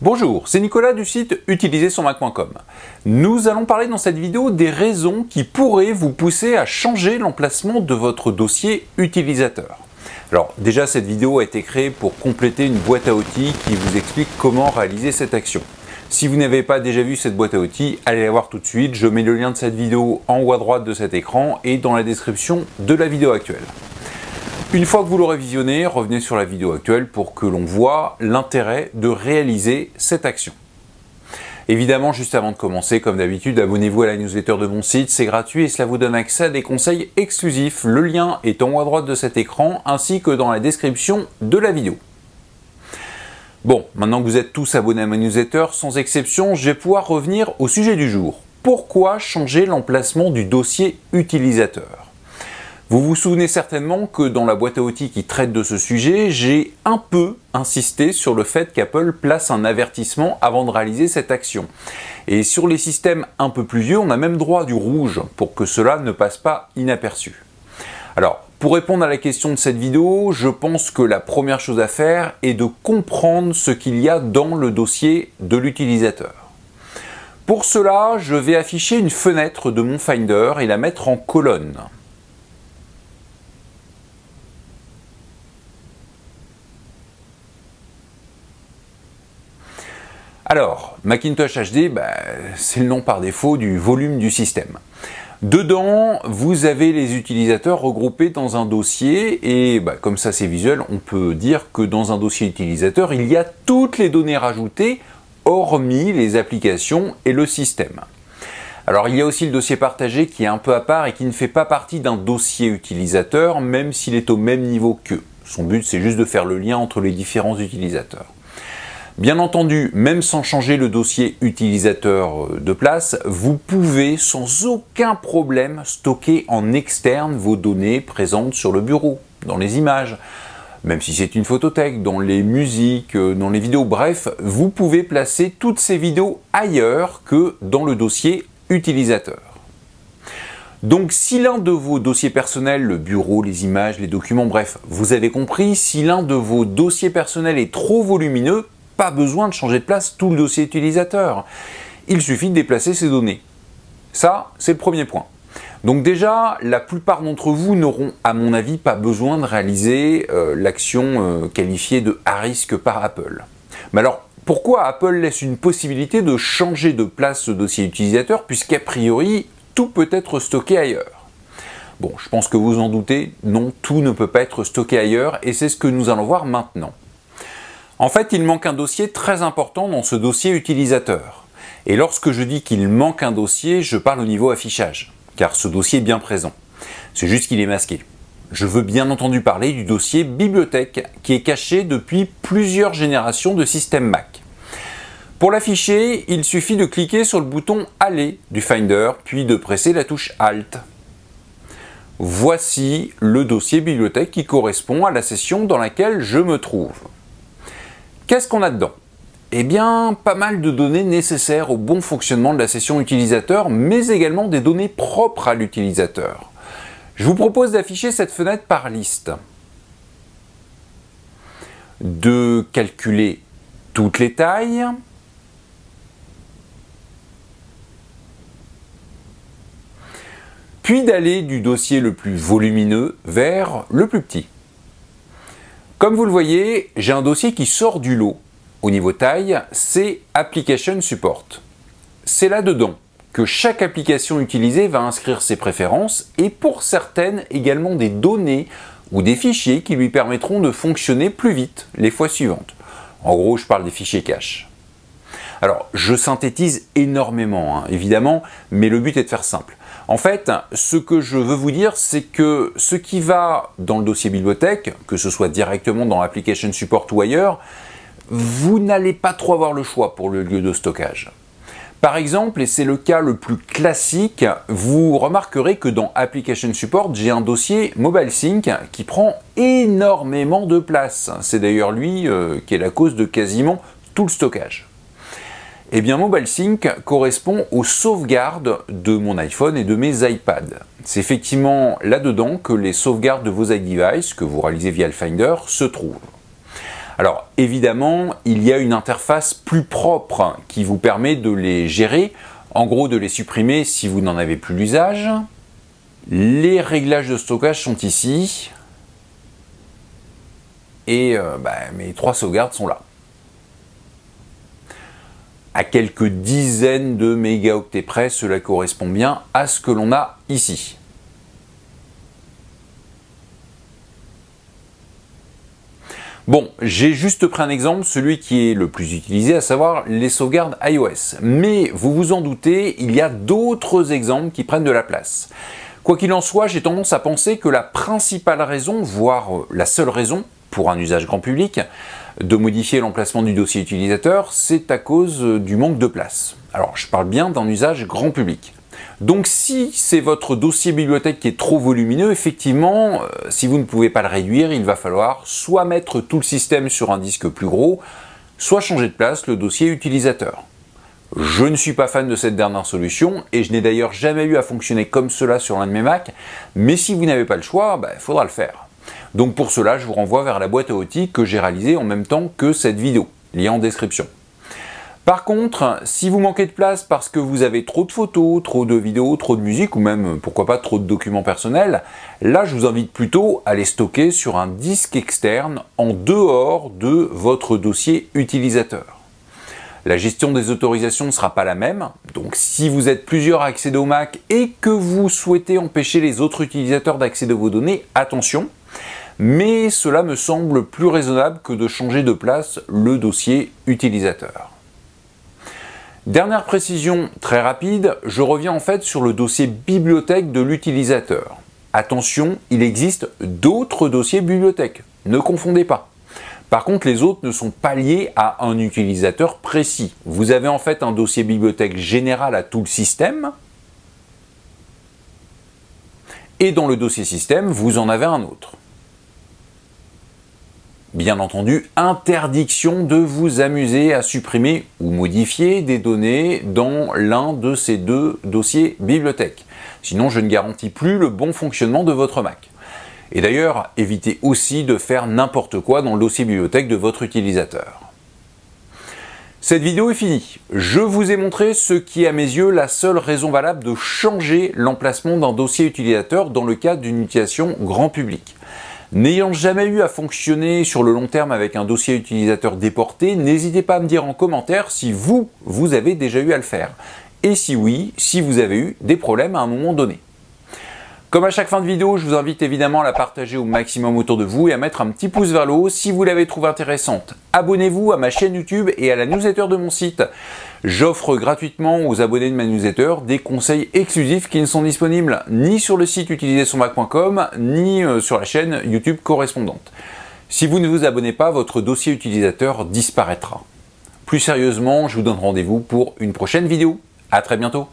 Bonjour, c'est Nicolas du site utilisersonmac.com. Nous allons parler dans cette vidéo des raisons qui pourraient vous pousser à changer l'emplacement de votre dossier utilisateur. Alors déjà, cette vidéo a été créée pour compléter une boîte à outils qui vous explique comment réaliser cette action. Si vous n'avez pas déjà vu cette boîte à outils, allez la voir tout de suite. Je mets le lien de cette vidéo en haut à droite de cet écran et dans la description de la vidéo actuelle. Une fois que vous l'aurez visionné, revenez sur la vidéo actuelle pour que l'on voit l'intérêt de réaliser cette action. Évidemment, juste avant de commencer, comme d'habitude, abonnez-vous à la newsletter de mon site, c'est gratuit et cela vous donne accès à des conseils exclusifs. Le lien est en haut à droite de cet écran ainsi que dans la description de la vidéo. Bon, maintenant que vous êtes tous abonnés à ma newsletter, sans exception, je vais pouvoir revenir au sujet du jour. Pourquoi changer l'emplacement du dossier utilisateur ? Vous vous souvenez certainement que dans la boîte à outils qui traite de ce sujet, j'ai un peu insisté sur le fait qu'Apple place un avertissement avant de réaliser cette action. Et sur les systèmes un peu plus vieux, on a même droit à du rouge pour que cela ne passe pas inaperçu. Alors, pour répondre à la question de cette vidéo, je pense que la première chose à faire est de comprendre ce qu'il y a dans le dossier de l'utilisateur. Pour cela, je vais afficher une fenêtre de mon Finder et la mettre en colonne. Alors, Macintosh HD, c'est le nom par défaut du volume du système. Dedans, vous avez les utilisateurs regroupés dans un dossier et comme ça c'est visuel, on peut dire que dans un dossier utilisateur, il y a toutes les données rajoutées, hormis les applications et le système. Alors, il y a aussi le dossier partagé qui est un peu à part et qui ne fait pas partie d'un dossier utilisateur, même s'il est au même niveau qu'eux. Son but, c'est juste de faire le lien entre les différents utilisateurs. Bien entendu, même sans changer le dossier utilisateur de place, vous pouvez sans aucun problème stocker en externe vos données présentes sur le bureau, dans les images, même si c'est une photothèque, dans les musiques, dans les vidéos, bref, vous pouvez placer toutes ces vidéos ailleurs que dans le dossier utilisateur. Donc si l'un de vos dossiers personnels, le bureau, les images, les documents, bref, vous avez compris, si l'un de vos dossiers personnels est trop volumineux, pas besoin de changer de place tout le dossier utilisateur. Il suffit de déplacer ces données. Ça, c'est le premier point. Donc déjà, la plupart d'entre vous n'auront, à mon avis, pas besoin de réaliser l'action qualifiée de « à risque » par Apple. Mais alors, pourquoi Apple laisse une possibilité de changer de place ce dossier utilisateur, puisqu'a priori, tout peut être stocké ailleurs ? Bon, je pense que vous en doutez, non, tout ne peut pas être stocké ailleurs, et c'est ce que nous allons voir maintenant. En fait, il manque un dossier très important dans ce dossier utilisateur. Et lorsque je dis qu'il manque un dossier, je parle au niveau affichage, car ce dossier est bien présent. C'est juste qu'il est masqué. Je veux bien entendu parler du dossier bibliothèque, qui est caché depuis plusieurs générations de systèmes Mac. Pour l'afficher, il suffit de cliquer sur le bouton Aller du Finder, puis de presser la touche Alt. Voici le dossier bibliothèque qui correspond à la session dans laquelle je me trouve. Qu'est-ce qu'on a dedans? Eh bien, pas mal de données nécessaires au bon fonctionnement de la session utilisateur, mais également des données propres à l'utilisateur. Je vous propose d'afficher cette fenêtre par liste, de calculer toutes les tailles, puis d'aller du dossier le plus volumineux vers le plus petit. Comme vous le voyez, j'ai un dossier qui sort du lot. Au niveau taille, c'est Application Support. C'est là-dedans que chaque application utilisée va inscrire ses préférences et pour certaines également des données ou des fichiers qui lui permettront de fonctionner plus vite les fois suivantes. En gros, je parle des fichiers cache. Alors, je synthétise énormément, évidemment, mais le but est de faire simple. En fait, ce que je veux vous dire, c'est que ce qui va dans le dossier bibliothèque, que ce soit directement dans l'application support ou ailleurs, vous n'allez pas trop avoir le choix pour le lieu de stockage. Par exemple, et c'est le cas le plus classique, vous remarquerez que dans Application Support, j'ai un dossier MobileSync qui prend énormément de place. C'est d'ailleurs lui qui est la cause de quasiment tout le stockage. Eh bien, MobileSync correspond aux sauvegardes de mon iPhone et de mes iPads. C'est effectivement là-dedans que les sauvegardes de vos iDevices, que vous réalisez via le Finder, se trouvent. Alors évidemment, il y a une interface plus propre qui vous permet de les gérer, en gros de les supprimer si vous n'en avez plus l'usage. Les réglages de stockage sont ici. Et mes 3 sauvegardes sont là. À quelques dizaines de mégaoctets près, cela correspond bien à ce que l'on a ici. Bon, j'ai juste pris un exemple, celui qui est le plus utilisé, à savoir les sauvegardes iOS. Mais vous vous en doutez, il y a d'autres exemples qui prennent de la place. Quoi qu'il en soit, j'ai tendance à penser que la principale raison, voire la seule raison, pour un usage grand public, de modifier l'emplacement du dossier utilisateur, c'est à cause du manque de place. Alors, je parle bien d'un usage grand public. Donc, si c'est votre dossier bibliothèque qui est trop volumineux, effectivement, si vous ne pouvez pas le réduire, il va falloir soit mettre tout le système sur un disque plus gros, soit changer de place le dossier utilisateur. Je ne suis pas fan de cette dernière solution, et je n'ai d'ailleurs jamais eu à fonctionner comme cela sur l'un de mes Mac, mais si vous n'avez pas le choix, il faudra le faire. Donc pour cela, je vous renvoie vers la boîte à outils que j'ai réalisée en même temps que cette vidéo, lien en description. Par contre, si vous manquez de place parce que vous avez trop de photos, trop de vidéos, trop de musique ou même, pourquoi pas, trop de documents personnels, là je vous invite plutôt à les stocker sur un disque externe en dehors de votre dossier utilisateur. La gestion des autorisations ne sera pas la même, donc si vous êtes plusieurs à accéder au Mac et que vous souhaitez empêcher les autres utilisateurs d'accéder à vos données, attention, mais cela me semble plus raisonnable que de changer de place le dossier utilisateur. Dernière précision très rapide, je reviens en fait sur le dossier bibliothèque de l'utilisateur. Attention, il existe d'autres dossiers bibliothèque, ne confondez pas. Par contre, les autres ne sont pas liés à un utilisateur précis. Vous avez en fait un dossier bibliothèque général à tout le système. Et dans le dossier système, vous en avez un autre. Bien entendu, interdiction de vous amuser à supprimer ou modifier des données dans l'un de ces deux dossiers bibliothèque. Sinon, je ne garantis plus le bon fonctionnement de votre Mac. Et d'ailleurs, évitez aussi de faire n'importe quoi dans le dossier bibliothèque de votre utilisateur. Cette vidéo est finie. Je vous ai montré ce qui est à mes yeux la seule raison valable de changer l'emplacement d'un dossier utilisateur dans le cadre d'une utilisation grand public. N'ayant jamais eu à fonctionner sur le long terme avec un dossier utilisateur déporté, n'hésitez pas à me dire en commentaire si vous avez déjà eu à le faire. Et si oui, si vous avez eu des problèmes à un moment donné. Comme à chaque fin de vidéo, je vous invite évidemment à la partager au maximum autour de vous et à mettre un petit pouce vers le haut si vous l'avez trouvée intéressante. Abonnez-vous à ma chaîne YouTube et à la newsletter de mon site. J'offre gratuitement aux abonnés de ma newsletter des conseils exclusifs qui ne sont disponibles ni sur le site utilisersonmac.com ni sur la chaîne YouTube correspondante. Si vous ne vous abonnez pas, votre dossier utilisateur disparaîtra. Plus sérieusement, je vous donne rendez-vous pour une prochaine vidéo. À très bientôt.